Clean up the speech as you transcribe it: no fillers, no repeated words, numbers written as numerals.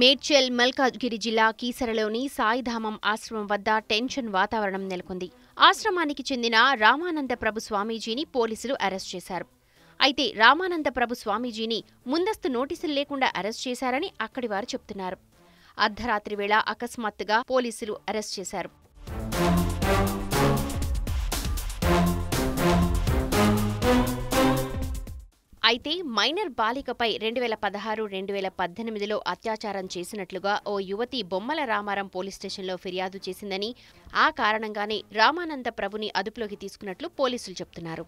మేడ్చల్ మల్కాజ్గిరి జిల్లా కీసరలోని సాయిధామం ఆశ్రమం వద్ద టెన్షన్ వాతావరణం నెలకొంది. ఆశ్రమానికి చెందిన రామానంద ప్రభు స్వామీజీని పోలీసులు అరెస్ట్ చేశారు. అయితే రామానంద ప్రభు స్వామీజీని ముందస్తు నోటీసులు లేకుండా అరెస్ట్ చేశారని అక్కడి వారు చెప్తున్నారు. అర్ధరాత్రి వేళ అకస్మాత్తుగా పోలీసులు అరెస్ట్ చేశారు. అయితే మైనర్ బాలికపై 2016-2018లో అత్యాచారం చేసినట్లుగా ఓ యువతి బొమ్మల రామారం పోలీస్ స్టేషన్లో ఫిర్యాదు చేసిందని, ఆ కారణంగానే రామానంద ప్రభుని అదుపులోకి తీసుకున్నట్లు పోలీసులు చెబుతున్నారు.